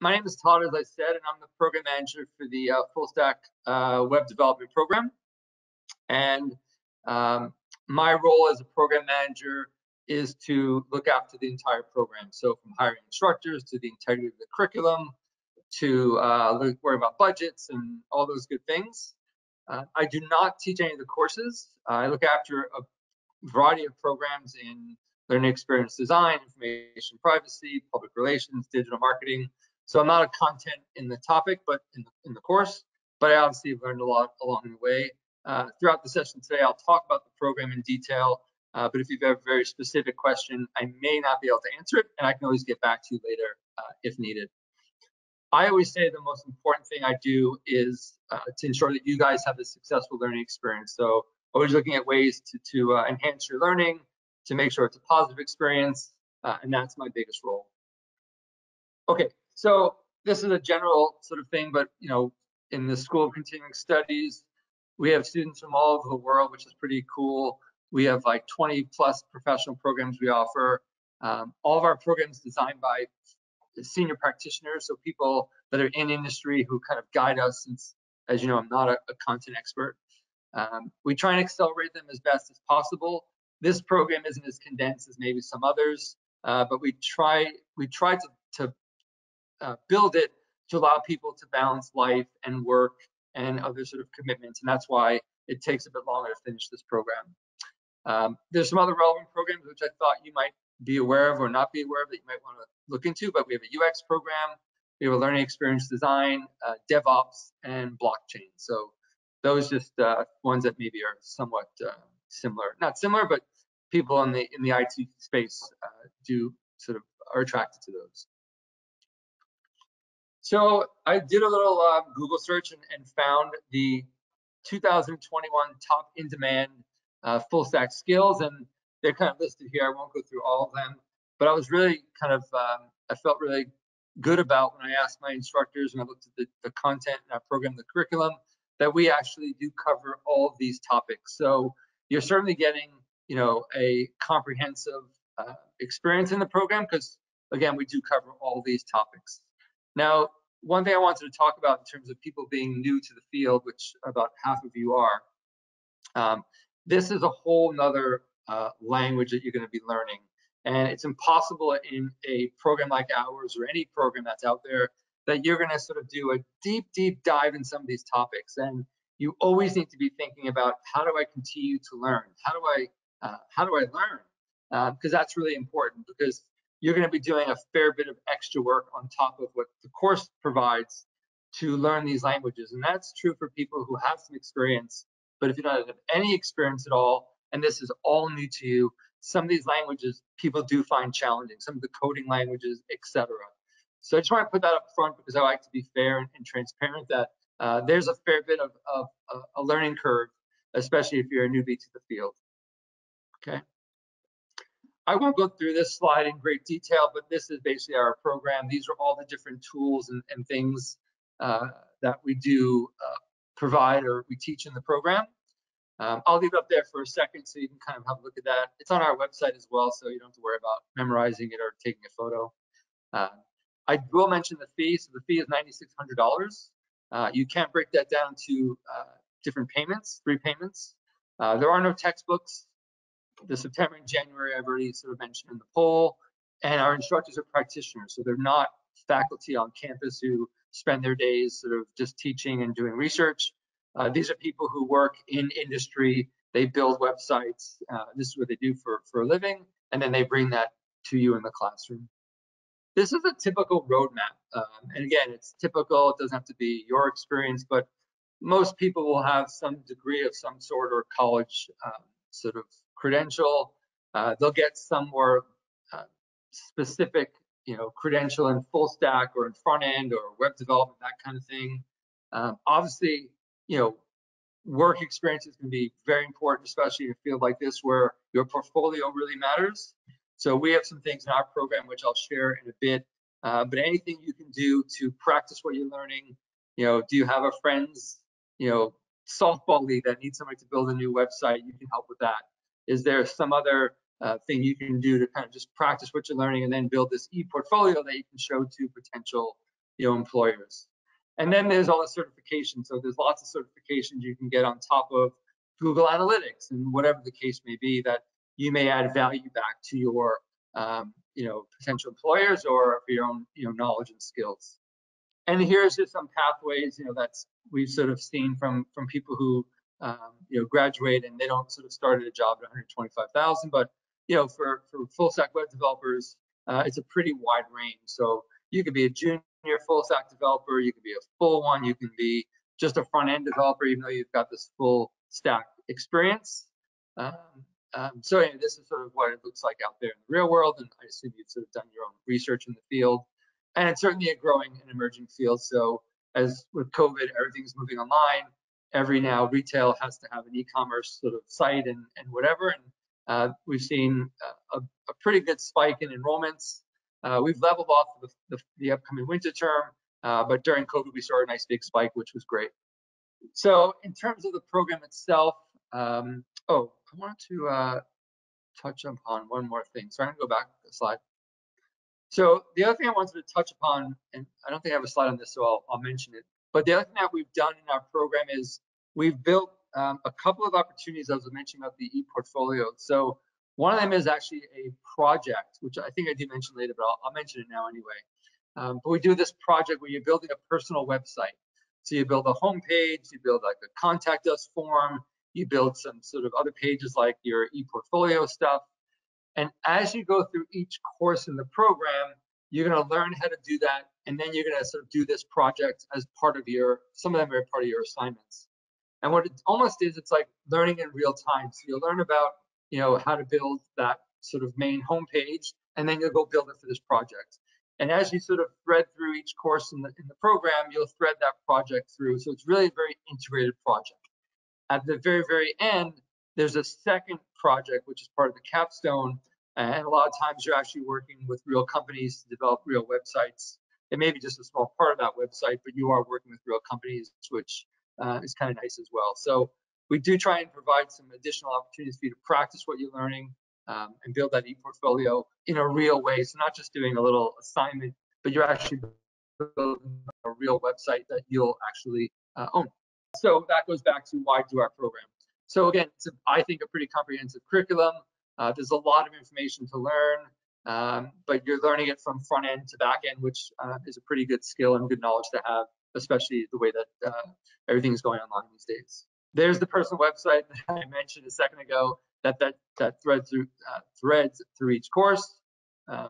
My name is Todd, as I said, and I'm the program manager for the Full Stack Web Development Program. And my role as a program manager is to look after the entire program. So from hiring instructors to the integrity of the curriculum to worry about budgets and all those good things. I do not teach any of the courses. I look after a variety of programs in learning experience design, information privacy, public relations, digital marketing. So I'm not a content in the topic, but in the course, but I obviously have learned a lot along the way. Throughout the session today, I'll talk about the program in detail, but if you have a very specific question, I may not be able to answer it, and I can always get back to you later if needed. I always say the most important thing I do is to ensure that you guys have a successful learning experience. So always looking at ways to enhance your learning, to make sure it's a positive experience, and that's my biggest role. Okay, so this is a general sort of thing, but you know, in the School of Continuing Studies, we have students from all over the world, which is pretty cool. We have like 20+ professional programs we offer. All of our programs designed by senior practitioners, so people that are in industry who kind of guide us, since, as you know, I'm not a content expert. We try and accelerate them as best as possible. This program isn't as condensed as maybe some others, but we try to build it to allow people to balance life and work and other sort of commitments, and that's why it takes a bit longer to finish this program. There's some other relevant programs which I thought you might be aware of or not be aware of that you might want to look into, but we have a UX program, we have a learning experience design, DevOps, and blockchain. So those just ones that maybe are somewhat similar, not similar, but people in the IT space do sort of are attracted to those. So I did a little Google search and found the 2021 top in-demand full stack skills, and they're kind of listed here. I won't go through all of them, but I was really kind of, I felt really good about when I asked my instructors and I looked at the content and I programmed the curriculum that we actually do cover all of these topics. So you're certainly getting, you know, a comprehensive experience in the program because, again, we do cover all these topics. Now, one thing I wanted to talk about in terms of people being new to the field, which about half of you are, this is a whole nother language that you're going to be learning. And it's impossible in a program like ours or any program that's out there that you're going to sort of do a deep, deep dive in some of these topics. And you always need to be thinking about, how do I continue to learn? How do I learn? Because that's really important, because you're going to be doing a fair bit of extra work on top of what the course provides to learn these languages. And that's true for people who have some experience, but if you don't have any experience at all, and this is all new to you, some of these languages people do find challenging, some of the coding languages, etc. So I just want to put that up front because I like to be fair and transparent that there's a fair bit of a learning curve, especially if you're a newbie to the field. Okay. I won't go through this slide in great detail, but this is basically our program. These are all the different tools and things that we do provide or we teach in the program. I'll leave it up there for a second so you can kind of have a look at that. It's on our website as well, so you don't have to worry about memorizing it or taking a photo. I will mention the fee. So the fee is $9,600. You can break that down to different payments, 3 payments. There are no textbooks. The September and January I've already sort of mentioned in the poll, and our instructors are practitioners, so they're not faculty on campus who spend their days sort of just teaching and doing research. These are people who work in industry. They build websites. This is what they do for a living, and then they bring that to you in the classroom. This is a typical roadmap, and again, it's typical. It doesn't have to be your experience, but most people will have some degree of some sort or college sort of credential. They'll get some more specific, you know, credential in full stack or in front end or web development, that kind of thing. Obviously, you know, work experience is going to be very important, especially in a field like this where your portfolio really matters. So we have some things in our program which I'll share in a bit, but anything you can do to practice what you're learning. You know, do you have a friend's, you know, softball league that needs somebody to build a new website? You can help with that. Is there some other thing you can do to kind of just practice what you're learning and then build this e-portfolio that you can show to potential employers. And then there's all the certifications. So there's lots of certifications you can get on top of Google Analytics and whatever the case may be that you may add value back to your potential employers or for your own knowledge and skills. And here's just some pathways that's we've sort of seen from people who graduate and they don't sort of start at a job at $125,000, but for full stack web developers, it's a pretty wide range. So you could be a junior full stack developer, you could be a full one, you can be just a front end developer, even though you've got this full stack experience. So anyway, this is sort of what it looks like out there in the real world, and I assume you've sort of done your own research in the field. And it's certainly a growing and emerging field. So as with COVID, everything's moving online. Every now retail has to have an e-commerce sort of site and whatever. And we've seen a pretty good spike in enrollments. We've leveled off the upcoming winter term, but during COVID, we saw a nice big spike, which was great. So in terms of the program itself, I wanted to touch upon one more thing. So I'm gonna go back to the slide. So the other thing I wanted to touch upon, and I don't think I have a slide on this, so I'll mention it. But the other thing that we've done in our program is we've built a couple of opportunities, as I mentioned, about the ePortfolio. So one of them is actually a project, which I think I did mention later, but I'll mention it now anyway. But we do this project where you're building a personal website. So you build a homepage, you build like a contact us form, you build some sort of other pages like your ePortfolio stuff. And as you go through each course in the program, you're going to learn how to do that. And then you're going to sort of do this project as part of your, some of them are part of your assignments. And what it almost is, it's like learning in real time. So you'll learn about, how to build that sort of main homepage, and then you'll go build it for this project. And as you sort of thread through each course in the program, you'll thread that project through. So it's really a very integrated project. At the very, very end, there's a second project, which is part of the capstone. And a lot of times you're actually working with real companies to develop real websites. It may be just a small part of that website, but you are working with real companies, which is kind of nice as well. So we do try and provide some additional opportunities for you to practice what you're learning and build that ePortfolio in a real way. So not just doing a little assignment, but you're actually building a real website that you'll actually own. So that goes back to why do our program. So again, it's I think a pretty comprehensive curriculum. There's a lot of information to learn, but you're learning it from front end to back end, which is a pretty good skill and good knowledge to have, especially the way that everything is going online these days. There's the personal website that I mentioned a second ago that threads through each course. The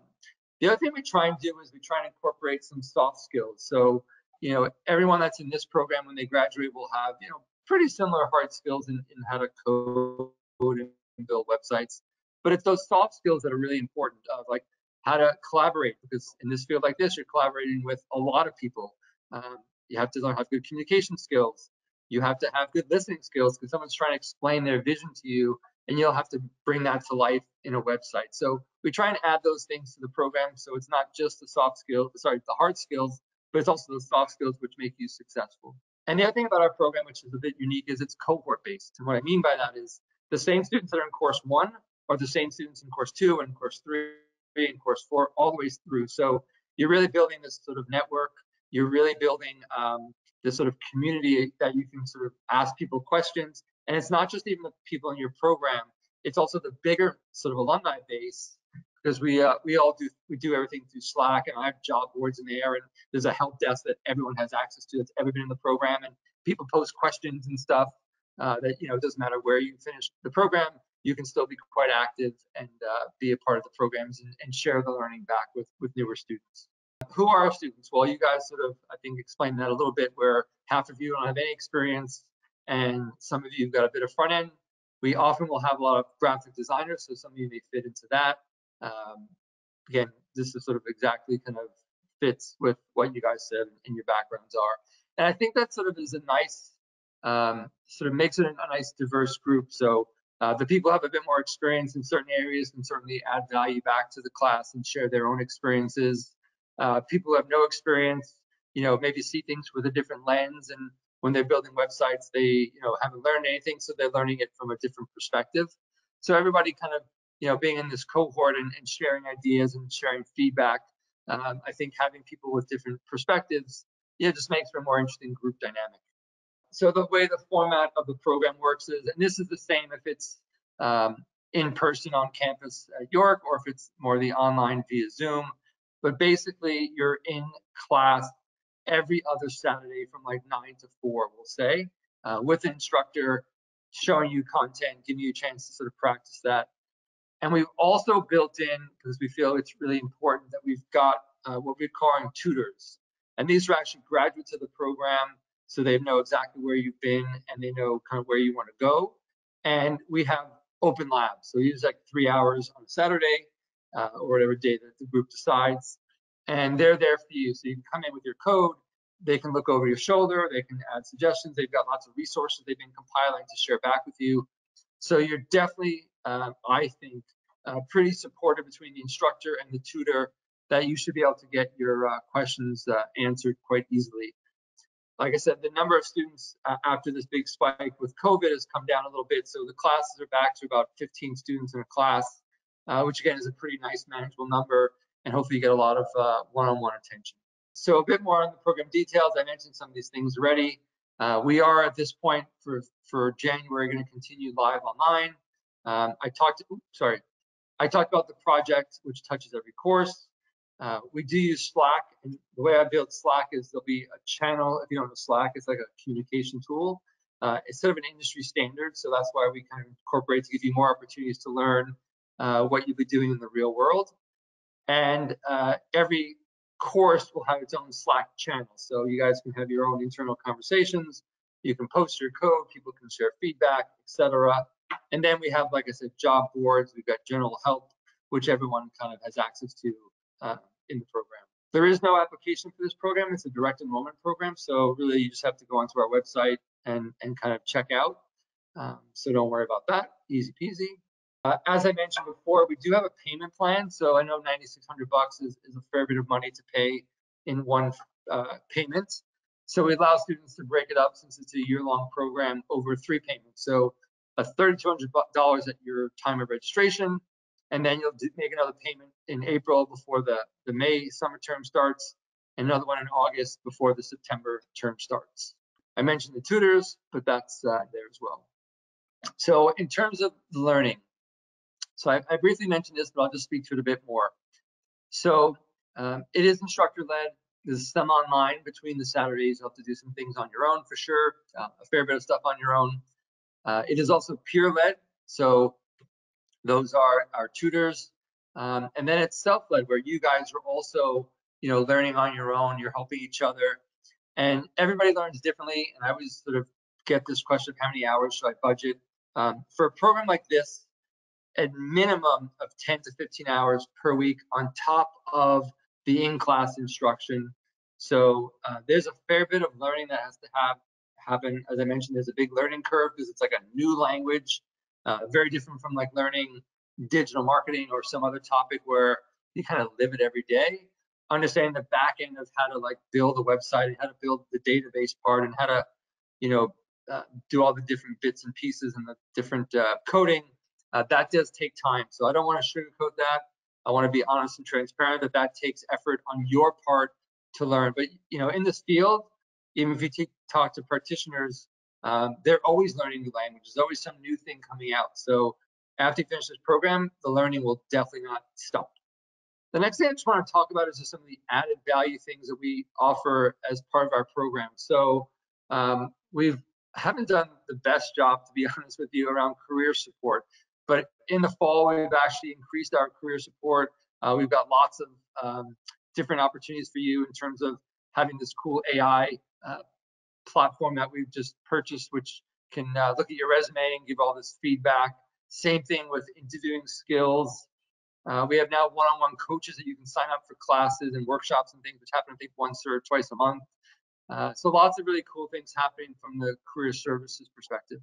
other thing we try and do is we try and incorporate some soft skills. So everyone that's in this program when they graduate will have pretty similar hard skills in how to code and build websites, but it's those soft skills that are really important, of like how to collaborate, because in this field like this you're collaborating with a lot of people. You have to learn how to have good communication skills, you have to have good listening skills because someone's trying to explain their vision to you and you'll have to bring that to life in a website. So we try and add those things to the program, so it's not just the soft skills, sorry, the hard skills, but it's also the soft skills which make you successful. And the other thing about our program, which is a bit unique, is it's cohort-based. And what I mean by that is the same students that are in course one are the same students in course two and course three and course four, all the way through. So you're really building this sort of network. You're really building this sort of community that you can sort of ask people questions. And it's not just even the people in your program. It's also the bigger sort of alumni base, because we do everything through Slack, and I have job boards in there, and there's a help desk that everyone has access to that's ever been in the program, and people post questions and stuff that it doesn't matter where you finish the program, you can still be quite active and be a part of the programs and share the learning back with newer students. Who are our students? Well, you guys sort of I think explained that a little bit, where half of you don't have any experience and some of you've got a bit of front end. We often will have a lot of graphic designers, so some of you may fit into that. Again, this is sort of exactly kind of fits with what you guys said and your backgrounds are. And I think that sort of is a nice, sort of makes it a nice diverse group. So the people who have a bit more experience in certain areas can certainly add value back to the class and share their own experiences. People who have no experience, maybe see things with a different lens, and when they're building websites, they haven't learned anything, so they're learning it from a different perspective. So everybody kind of being in this cohort and sharing ideas and sharing feedback I think having people with different perspectives, just makes for a more interesting group dynamic. So the way the format of the program works is, and this is the same if it's in person on campus at York or if it's more the online via Zoom, but basically you're in class every other Saturday from like 9 to 4, we'll say, with an instructor showing you content, giving you a chance to sort of practice that. And we've also built in, because we feel it's really important, that we've got what we're calling tutors. And these are actually graduates of the program, so they know exactly where you've been and they know kind of where you want to go. And we have open labs. So we use like 3 hours on Saturday or whatever day that the group decides. And they're there for you. So you can come in with your code. They can look over your shoulder. They can add suggestions. They've got lots of resources they've been compiling to share back with you. So you're definitely, I think, pretty supportive between the instructor and the tutor, that you should be able to get your questions answered quite easily. Like I said, the number of students after this big spike with COVID has come down a little bit. So the classes are back to about 15 students in a class, which again is a pretty nice manageable number, and hopefully you get a lot of one-on-one attention. So a bit more on the program details. I mentioned some of these things already. We are at this point for January going to continue live online. I talked about the project, which touches every course. We do use Slack, and the way I build Slack is there'll be a channel. If you don't know Slack, it's like a communication tool. It's sort of an industry standard, so that's why we kind of incorporate to give you more opportunities to learn what you'll be doing in the real world. And every course will have its own Slack channel, so you guys can have your own internal conversations. You can post your code, people can share feedback, etc. And then we have, like I said, job boards. We've got general help, which everyone kind of has access to in the program. There is no application for this program. It's a direct enrollment program. So really you just have to go onto our website and kind of check out. So don't worry about that, easy peasy. As I mentioned before, we do have a payment plan. So I know $9,600 is a fair bit of money to pay in one payment. So we allow students to break it up, since it's a year-long program, over 3 payments. So $3,200 at your time of registration, and then you'll make another payment in April before the May summer term starts, and another one in August before the September term starts. I mentioned the tutors, but that's there as well. So in terms of learning, so I briefly mentioned this, but I'll just speak to it a bit more. So it is instructor-led. There's some online between the Saturdays. You'll have to do some things on your own for sure, a fair bit of stuff on your own. It is also peer-led. So those are our tutors. And then it's self-led, where you guys are also, learning on your own, you're helping each other. And everybody learns differently. And I always sort of get this question of how many hours should I budget? For a program like this, a minimum of 10 to 15 hours per week on top of the in-class instruction. So there's a fair bit of learning that has to happen. As I mentioned, there's a big learning curve because it's like a new language. Very different from like learning digital marketing or some other topic where you kind of live it every day. Understanding the back end of how to like build a website and how to build the database part and how to, do all the different bits and pieces and the different coding, that does take time. So I don't want to sugarcoat that. I want to be honest and transparent that that takes effort on your part to learn. But, in this field, even if you talk to practitioners, they're always learning new languages. There's always some new thing coming out. So after you finish this program, the learning will definitely not stop. The next thing I just want to talk about is just some of the added value things that we offer as part of our program. So we haven't done the best job, to be honest with you, around career support. But in the fall, we've actually increased our career support. We've got lots of different opportunities for you in terms of having this cool AI platform that we've just purchased, which can look at your resume and give all this feedback. Same thing with interviewing skills. We have now one-on-one coaches that you can sign up for classes and workshops and things, which happen, I think, once or twice a month. So lots of really cool things happening from the career services perspective.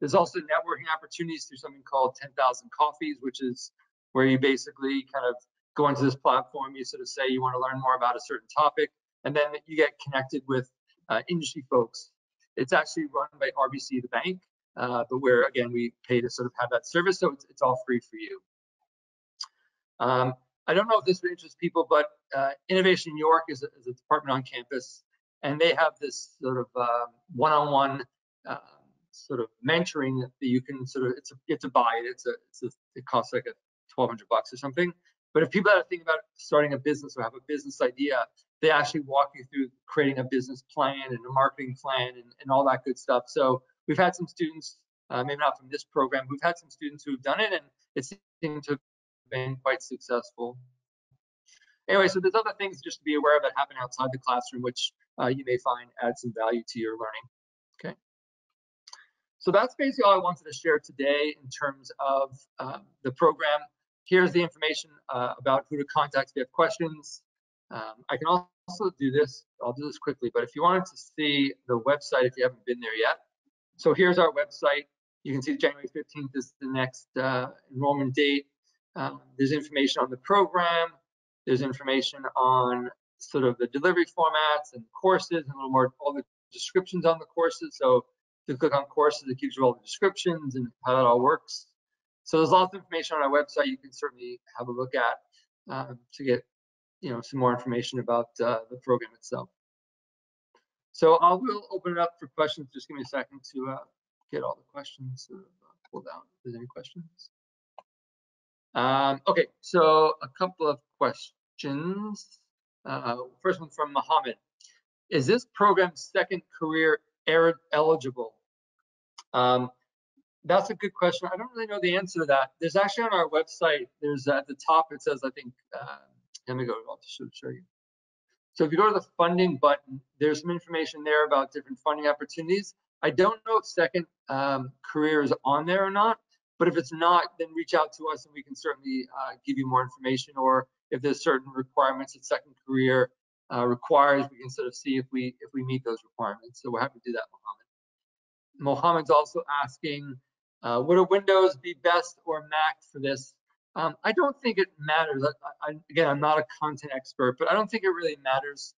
There's also networking opportunities through something called 10,000 coffees, which is where you basically kind of go into this platform, you sort of say you want to learn more about a certain topic, and then you get connected with industry folks. It's actually run by RBC, the bank, but where, again, we pay to sort of have that service, so it's all free for you. I don't know if this would interest people, but Innovation York is a department on campus, and they have this sort of one-on-one sort of mentoring that you can sort of, it's a buy, it costs like $1,200 or something. But if people are thinking about starting a business or have a business idea, they actually walk you through creating a business plan and a marketing plan and all that good stuff. So we've had some students, maybe not from this program, we've had some students who've done it, and it seemed to have been quite successful. Anyway, so there's other things just to be aware of that happen outside the classroom, which you may find add some value to your learning. Okay. So that's basically all I wanted to share today in terms of the program. Here's the information about who to contact if you have questions. I can also do this, I'll do this quickly, but if you wanted to see the website, if you haven't been there yet. So here's our website. You can see January 15th is the next enrollment date. There's information on the program. There's information on sort of the delivery formats and courses, and a little more, all the descriptions on the courses. So if you click on courses, it gives you all the descriptions and how that all works. So there's lots of information on our website you can certainly have a look at to get some more information about the program itself. So I will open it up for questions. Just give me a second to get all the questions pulled down. If there's any questions. Okay, so a couple of questions. First one from Mohammed. Is this program second career eligible? That's a good question. I don't really know the answer to that. There's actually on our website, there's at the top, it says, I think, let me go, I'll just show you. So if you go to the funding button, there's some information there about different funding opportunities. I don't know if second career is on there or not, but if it's not, then reach out to us and we can certainly give you more information, or if there's certain requirements that second career requires, we can sort of see if we meet those requirements. So we're happy to do that, Mohammed. Mohammed's also asking, would a Windows be best or Mac for this? I don't think it matters. Again, I'm not a content expert, but I don't think it really matters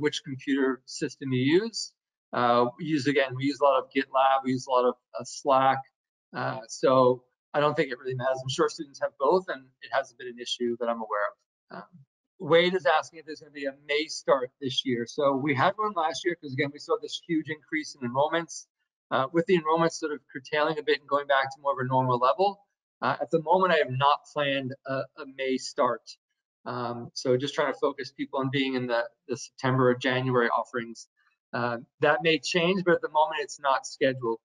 which computer system you use. We use a lot of GitLab, we use a lot of Slack, so I don't think it really matters. I'm sure students have both, and it hasn't been an issue that I'm aware of. Wade is asking if there's going to be a May start this year. So we had one last year because, again, we saw this huge increase in enrollments. With the enrollment sort of curtailing a bit and going back to more of a normal level, at the moment I have not planned a May start. So just trying to focus people on being in the September or January offerings. That may change, but at the moment it's not scheduled.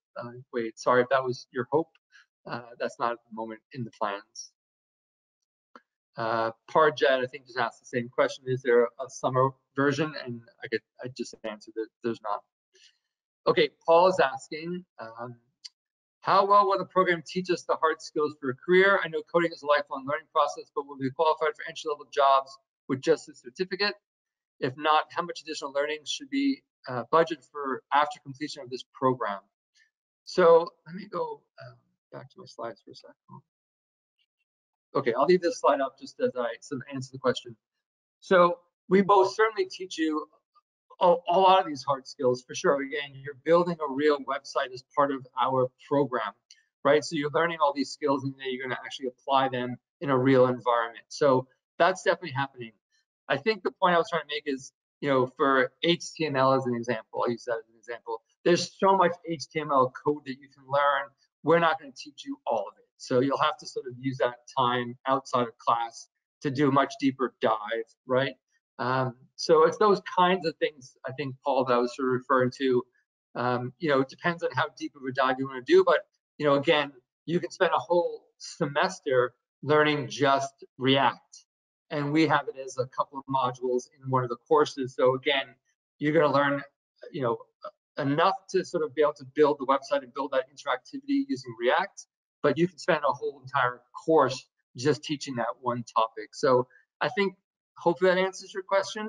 Wait, sorry if that was your hope. That's not at the moment in the plans. Parjad, I think, just asked the same question. Is there a summer version? And I just answered that there's not. Okay, Paul is asking, how well will the program teach us the hard skills for a career? I know coding is a lifelong learning process, but will we be qualified for entry-level jobs with just a certificate? If not, how much additional learning should be budgeted for after completion of this program? So let me go back to my slides for a second. Okay, I'll leave this slide up just as I sort of answer the question. So we both certainly teach you a lot of these hard skills, for sure. Again, you're building a real website as part of our program, right? So you're learning all these skills, and then you're going to actually apply them in a real environment. So that's definitely happening. I think the point I was trying to make is, for HTML as an example, I'll use that as an example. There's so much HTML code that you can learn. We're not going to teach you all of it. So you'll have to sort of use that time outside of class to do a much deeper dive, right? So it's those kinds of things, I think, Paul, that I was sort of referring to. It depends on how deep of a dive you want to do, but, again, you can spend a whole semester learning just React, and we have it as a couple of modules in one of the courses. So again, you're going to learn, enough to sort of be able to build the website and build that interactivity using React, but you can spend a whole entire course just teaching that one topic. So I think hopefully that answers your question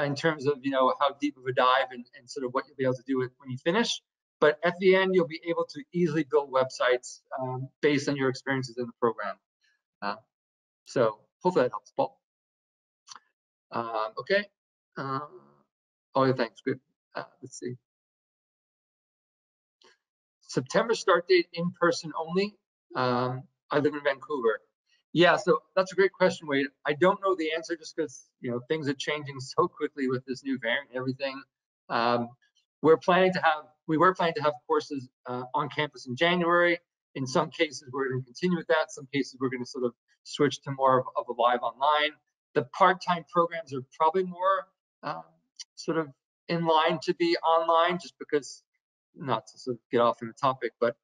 in terms of how deep of a dive and sort of what you'll be able to do when you finish. But at the end, you'll be able to easily build websites based on your experiences in the program. So hopefully that helps, Paul. Okay. Oh, yeah, thanks. Good. Let's see. September start date in person only. I live in Vancouver. Yeah, so that's a great question, Wade. I don't know the answer just because, you know, things are changing so quickly with this new variant and everything. We were planning to have courses on campus in January. In some cases, we're going to continue with that. Some cases, we're going to sort of switch to more of a live online. The part-time programs are probably more sort of in line to be online, just because, not to sort of get off on the topic, but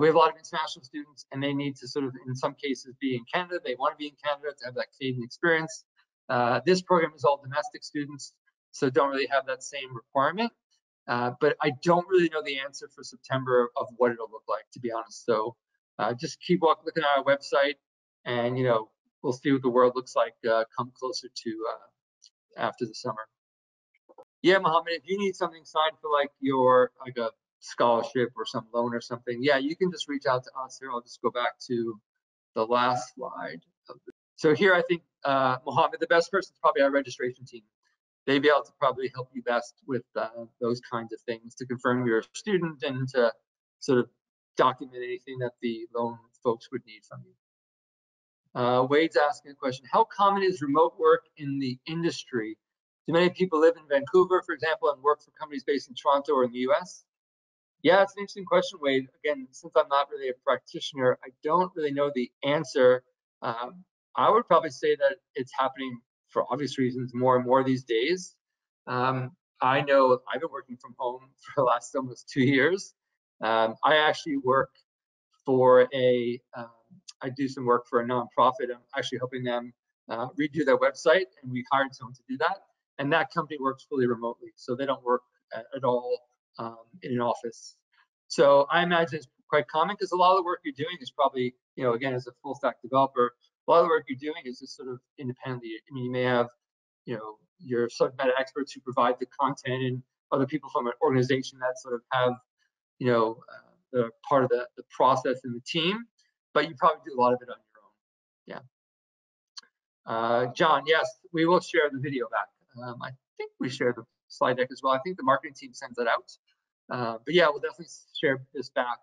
we have a lot of international students, and they need to sort of, in some cases, be in Canada. They want to be in Canada to have that Canadian experience. This program is all domestic students, so don't really have that same requirement. But I don't really know the answer for September of what it'll look like, to be honest. So just keep looking at our website, and, you know, we'll see what the world looks like come closer to after the summer. Yeah, Mohammed, if you need something signed for like your, like a scholarship or some loan or something, yeah, you can just reach out to us here. I'll just go back to the last slide. So here, I think, Mohammed, the best person is probably our registration team. They'd be able to probably help you best with those kinds of things to confirm you're a student and to sort of document anything that the loan folks would need from you. Wade's asking a question. How common is remote work in the industry? Do many people live in Vancouver, for example, and work for companies based in Toronto or in the US? Yeah, it's an interesting question, Wade. Again, since I'm not really a practitioner, I don't really know the answer. I would probably say that it's happening for obvious reasons more and more these days. I know I've been working from home for the last almost 2 years. I actually work for a, I do some work for a nonprofit. I'm actually helping them redo their website, and we hired someone to do that. And that company works fully remotely, so they don't work at all in an office. So I imagine it's quite common, because a lot of the work you're doing is probably, you know, again, as a full stack developer, a lot of the work you're doing is just sort of independently. I mean, you may have, you know, your subject matter experts who provide the content, and other people from an organization that sort of have, you know, the part of the process and the team, but you probably do a lot of it on your own. Yeah. John, yes, we will share the video back. I think we shared the slide deck as well. I think the marketing team sends that out. But yeah, we'll definitely share this back.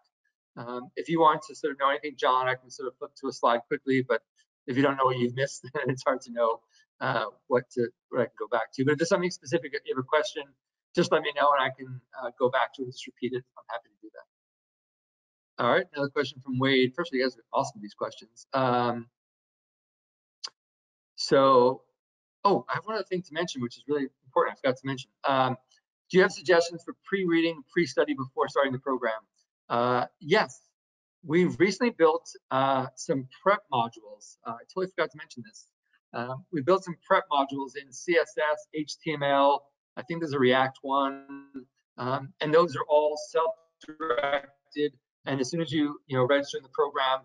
If you want to sort of know anything, John, I can sort of flip to a slide quickly, but if you don't know what you've missed, then it's hard to know what I can go back to. But if there's something specific, if you have a question, just let me know, and I can go back to it and just repeat it. I'm happy to do that. All right, another question from Wade. First, you guys are awesome with these questions. Oh, I have one other thing to mention, which is really important. I forgot to mention. Do you have suggestions for pre-reading, pre-study before starting the program? Yes, we've recently built some prep modules. I totally forgot to mention this. We built some prep modules in CSS, HTML. I think there's a React one, and those are all self-directed. And as soon as you register in the program,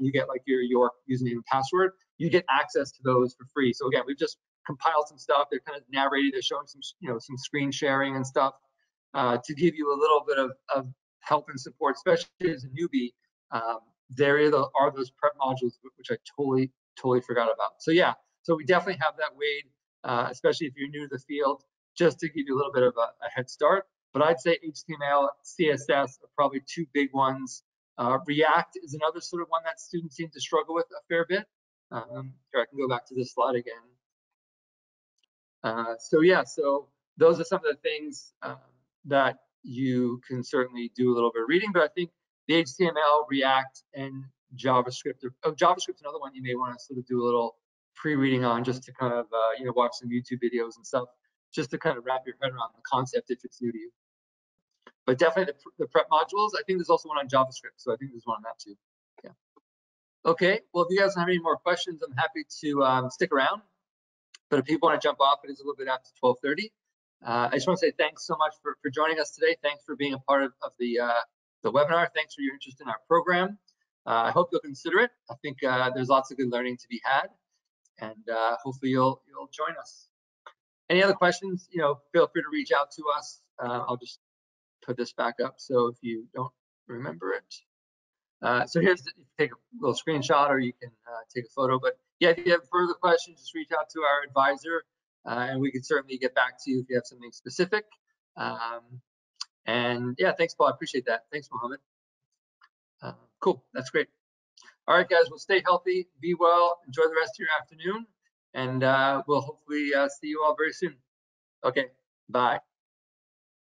you get like your York username and password. You get access to those for free. So again, we've just compiled some stuff. They're kind of narrated. They're showing some, you know, some screen sharing and stuff to give you a little bit of help and support, especially as a newbie. There are those prep modules, which I totally forgot about. So yeah, so we definitely have that, Wade, especially if you're new to the field, just to give you a little bit of a head start. But I'd say HTML, CSS are probably two big ones. React is another sort of one that students seem to struggle with a fair bit. Here, I can go back to this slide again. So yeah, so those are some of the things that you can certainly do a little bit of reading, but I think the HTML, React, and JavaScript. JavaScript's another one you may want to sort of do a little pre-reading on, just to kind of you know, watch some YouTube videos and stuff, just to kind of wrap your head around the concept if it's new to you. But definitely the prep modules. I think there's also one on JavaScript, so I think there's one on that too. Yeah. Okay, well, if you guys don't have any more questions, I'm happy to stick around. But if people want to jump off, it is a little bit after 12:30. I just want to say thanks so much for joining us today. Thanks for being a part of the webinar. Thanks for your interest in our program. I hope you'll consider it. I think there's lots of good learning to be had, and hopefully you'll join us. Any other questions? You know, feel free to reach out to us. I'll just put this back up. So if you don't remember it. So here's the, you can take a little screenshot, or you can take a photo. But yeah, if you have further questions, just reach out to our advisor, and we can certainly get back to you if you have something specific. And yeah, thanks, Paul. I appreciate that. Thanks, Mohammed. Cool. That's great. All right, guys, well, stay healthy, be well, enjoy the rest of your afternoon, and we'll hopefully see you all very soon. Okay, bye.